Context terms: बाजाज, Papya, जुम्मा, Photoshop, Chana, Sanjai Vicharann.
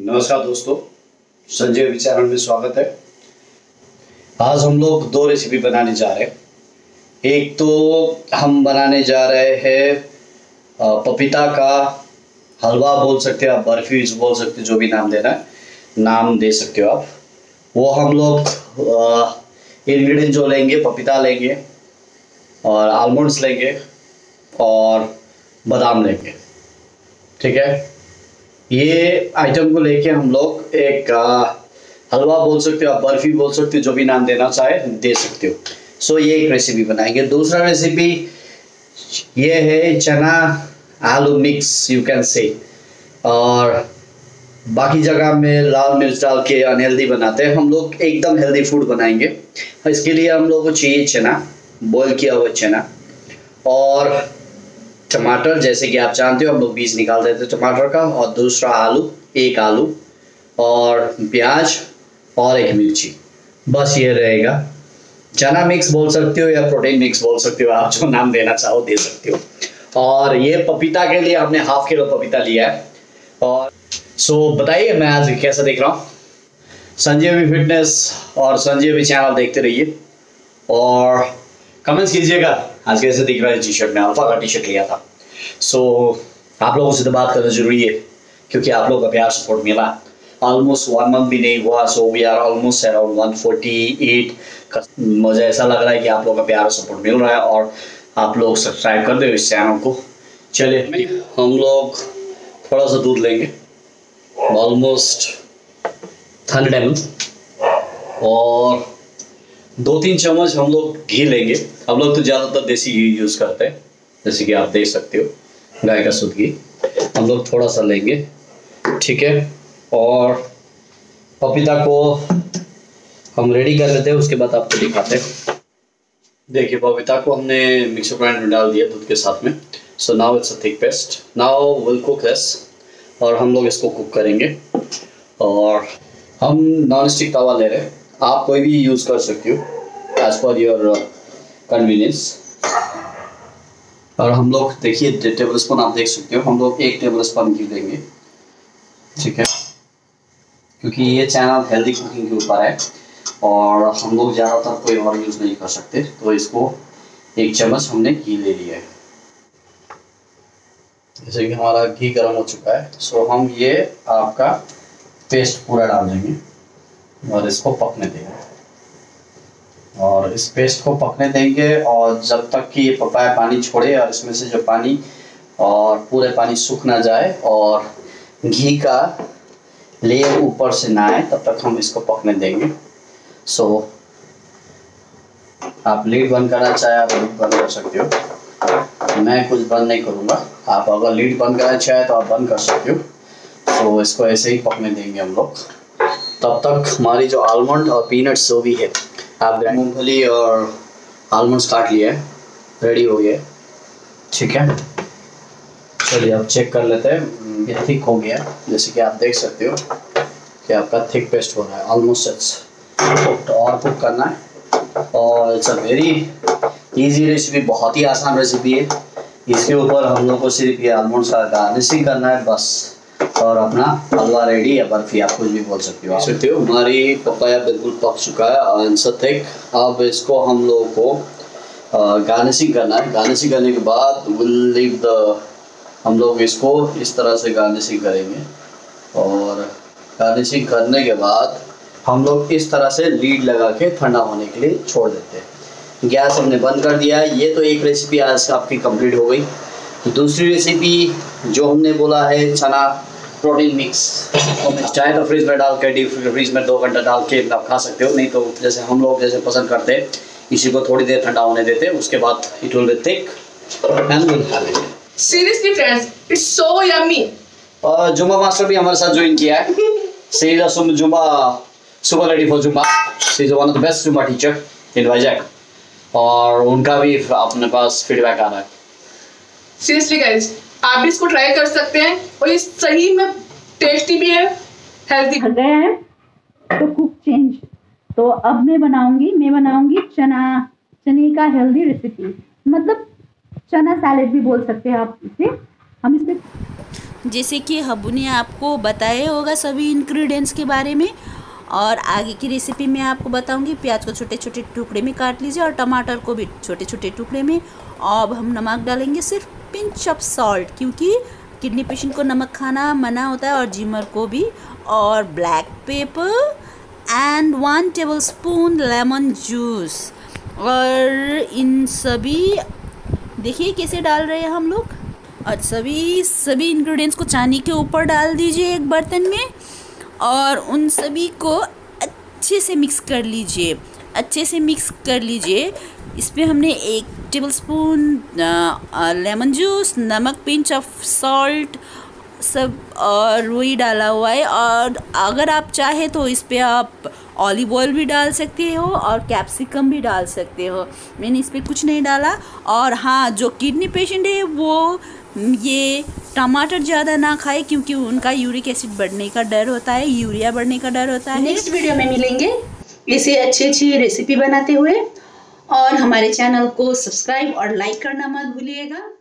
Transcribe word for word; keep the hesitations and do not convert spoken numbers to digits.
नमस्कार दोस्तों, संजय विचारण में स्वागत है। आज हम लोग दो रेसिपी बनाने जा रहे हैं। एक तो हम बनाने जा रहे हैं पपीता का हलवा, बोल सकते हो आप, बर्फी बोल सकते हो, जो भी नाम देना है नाम दे सकते हो आप। वो हम लोग इंग्रेडिएंट जो लेंगे, पपीता लेंगे और आलमंड्स लेंगे और बादाम लेंगे, ठीक है। ये आइटम को लेके हम लोग एक हलवा बोल सकते हो, बर्फी बोल सकते हो, जो भी नाम देना चाहे दे सकते हो। सो ये एक रेसिपी बनाएंगे। दूसरा रेसिपी ये है चना आलू मिक्स, यू कैन से, और बाकी जगह में लाल मिर्च डाल के अनहेल्दी बनाते हैं। हम लोग एकदम हेल्दी फूड बनाएंगे। इसके लिए हम लोग को चाहिए चना, बॉयल किया हुआ चना और टमाटर। जैसे कि आप जानते हो, हम लोग बीज निकाल देते हैं टमाटर का, और दूसरा आलू, एक आलू और प्याज और एक मिर्ची, बस ये रहेगा। चना मिक्स बोल सकते हो या प्रोटीन मिक्स बोल सकते हो, आप जो नाम देना चाहो दे सकते हो। और ये पपीता के लिए हमने हाफ किलो पपीता लिया है। और सो so, बताइए मैं आज कैसा देख रहा हूँ। संजय वी फिटनेस और संजय वी चैनल देखते रहिए और कमेंट्स कीजिएगा आज कैसे दिख रहा है टी शर्ट में। अल्फा का टी शर्ट लिया था। सो so, आप लोगों से तो बात करना जरूरी है क्योंकि आप लोगों का प्यार सपोर्ट मिला। ऑलमोस्ट वन मंथ भी नहीं हुआ, so we are almost around one forty eight का। मुझे ऐसा लग रहा है कि आप लोगों का प्यार सपोर्ट मिल रहा है और आप लोग सब्सक्राइब कर दो इस चैनल को। चलिए हम लोग थोड़ा सा दूध लेंगे, ऑलमोस्ट हंड्रेड एम एम और दो तीन चम्मच हम लोग घी लेंगे। हम लोग तो ज़्यादातर देसी घी यूज़ करते हैं, जैसे कि आप देख सकते हो, गाय का शुद्ध घी हम लोग थोड़ा सा लेंगे, ठीक है। और पपीता को हम रेडी कर लेते हैं, उसके बाद आपको दिखाते हैं। देखिए पपीता को हमने मिक्सर ग्राइंडर में डाल दिया दूध के साथ में। So now it's a thick paste, now will cook this. और हम लोग इसको कुक करेंगे और हम नॉन स्टिक तवा ले रहे हैं, आप कोई भी यूज़ कर सकते हो एज पर योर कन्वीनियंस। और हम लोग देखिए टेबल स्पून, आप देख सकते हो, हम लोग एक टेबल स्पून घी देंगे, ठीक है, क्योंकि ये चैनल हेल्दी कुकिंग के ऊपर है और हम लोग ज़्यादातर कोई और यूज़ नहीं कर सकते। तो इसको एक चम्मच हमने घी ले लिया है। जैसे कि हमारा घी गर्म हो चुका है, सो हम ये आपका पेस्ट पूरा डाल देंगे और इसको पकने देंगे और इस पेस्ट को पकने देंगे और जब तक कि ये पपाया पानी छोड़े और इसमें से जो पानी और पूरे पानी सूख ना जाए और घी का लेयर ऊपर से ना आए, तब तक हम इसको पकने देंगे। सो आप लीड बंद करना चाहे आप लीड बंद कर सकते हो, मैं कुछ बंद नहीं करूँगा। आप अगर लीड बंद करना चाहे तो आप बंद कर सकते हो। तो इसको ऐसे ही पकने देंगे हम लोग, तब तक हमारी जो आलमंड और पीनट्स जो भी है, आप मूंगफली और आलमंड्स काट लिए, रेडी हो गए, ठीक है। चलिए अब चेक कर लेते हैं, ये थिक हो गया। जैसे कि आप देख सकते हो कि आपका थिक पेस्ट हो रहा है, ऑलमोस्ट इट्स कुक्ड। और कुक करना है और it's a very easy recipe, बहुत ही आसान रेसिपी है। इसके ऊपर हम लोग को सिर्फ ये आलमंड्स का गार्निशिंग करना है बस, और अपना हलवा रेडी या बर्फी, आप कुछ भी बोल सकते हो सकते हो हमारी पपाया बिल्कुल पक चुका है एंड सो थिक। अब इसको हम लोगों को गार्निशिंग करना है। गार्निशिंग करने के बाद विल लीव द, हम लोग इसको इस तरह से गार्निशिंग करेंगे और गार्निशिंग करने के बाद हम लोग इस तरह से लीड लगा के ठंडा होने के लिए छोड़ देते हैं। गैस हमने बंद कर दिया है। ये तो एक रेसिपी आज आपकी कंप्लीट हो गई। तो दूसरी रेसिपी जो हमने बोला है चना प्रोटीन मिक्स, तो चाहे तो फ्रिज में डाल के, डीप फ्रिज में दो घंटा डाल के आप खा सकते हो, नहीं तो जैसे हम लोग जैसे पसंद करते हैं, इसी को थोड़ी देर ठंडा होने देते हैं, उसके बाद it will be thick and will खा लेंगे। Seriously friends, it's so yummy. और जुम्मा मास्टर भी हमारे साथ ज्वाइन किया है। She is a जुम्मा super lady for जुम्मा, she is one of the best जुम्मा teacher in बाजाज, और उनका भी अपने पास फीडबैक आ रहा है। सीरियसली गाइस, आप भी इसको ट्राई कर सकते हैं और ये सही में टेस्टी भी है, हेल्दी भी है। तो कुक चेंज, तो अब मैं बनाऊंगी मैं बनाऊंगी चना चने का हेल्दी रेसिपी, मतलब चना सैलेड भी बोल सकते हैं आप इसे। हम इसमें जैसे कि हब्बू ने आपको बताया होगा सभी इंग्रेडिएंट्स के बारे में। और आगे की रेसिपी में आपको बताऊंगी। प्याज को छोटे छोटे टुकड़े में काट लीजिए और टमाटर को भी छोटे छोटे टुकड़े में। अब हम नमक डालेंगे, सिर्फ पिंच ऑफ सॉल्ट, क्योंकि किडनी पेशेंट को नमक खाना मना होता है और जिमर को भी। और black pepper and one tablespoon lemon juice. और इन सभी देखिए कैसे डाल रहे हैं हम लोग। और सभी सभी इंग्रेडिएंट्स को छानी के ऊपर डाल दीजिए एक बर्तन में और उन सभी को अच्छे से मिक्स कर लीजिए अच्छे से मिक्स कर लीजिए। इसमें हमने एक टेबलस्पून लेमन जूस, नमक, पिंच ऑफ सॉल्ट सब और वही डाला हुआ है। और अगर आप चाहे तो इस पर आप ऑलिव ऑयल भी डाल सकते हो और कैप्सिकम भी डाल सकते हो। मैंने इस पर कुछ नहीं डाला। और हाँ, जो किडनी पेशेंट है वो ये टमाटर ज़्यादा ना खाए, क्योंकि उनका यूरिक एसिड बढ़ने का डर होता है, यूरिया बढ़ने का डर होता है। नेक्स्ट वीडियो में मिलेंगे इसे अच्छी अच्छी रेसिपी बनाते हुए। और हमारे चैनल को सब्सक्राइब और लाइक करना मत भूलिएगा।